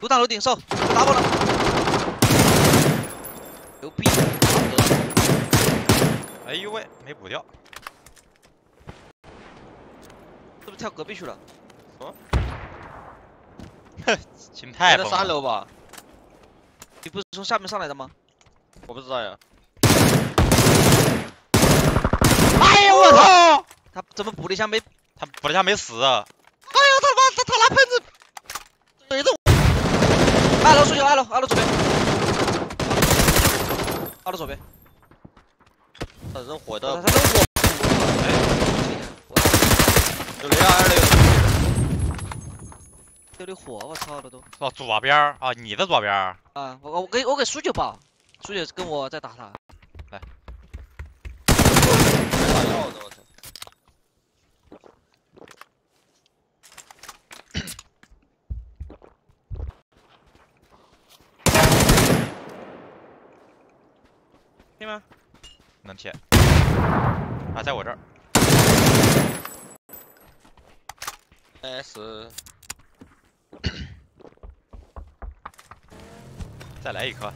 独挡楼顶兽，打爆了！牛逼！哎呦喂，没补掉。是不是跳隔壁去了？什么？哼，心态崩了。在三楼吧？你不是从下面上来的吗？我不知道呀。哎呦我操！他怎么补了一下没？他补了一下没死啊！哎呦他妈的，他拿喷子怼着我。 二楼出去了，二楼左边，他扔火的，有雷啊，260，火，我操的都。哦，左边啊，你的左边啊，我给苏九吧，苏九跟我在打他，来。打药呢，我操。 贴吗？能贴。啊，在我这儿。S 再来一颗。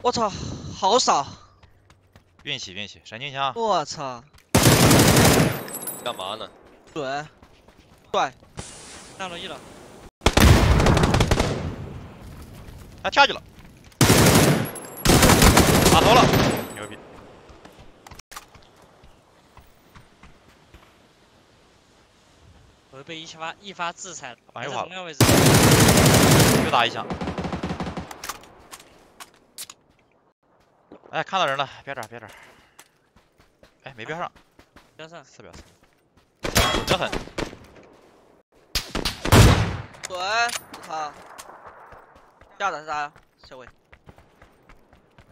我操，好少。运气运气，闪金枪。我操。干嘛呢？准。帅。上轮椅了。 他跳去了，打头了，牛逼！我被一发制裁了，哎呦，同样位置，又打一枪。哎，看到人了，别转别转。哎，没标上，标上4秒，得很。滚！啊！ 下的是啥呀？小伟。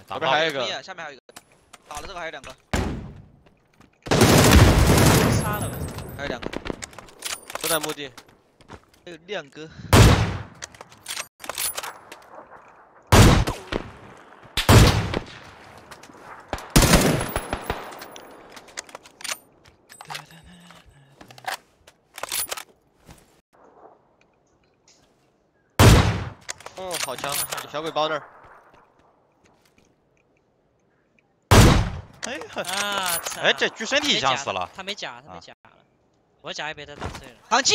打边还有一个，下面还有一个。打了这个还有2个。杀了。还有2个。都在墓地。还有2个。哦，好强！小鬼包这儿。哎呀！哎，这狙身体一枪死了。他没甲，他没甲了。我甲也被他打碎了。抗击！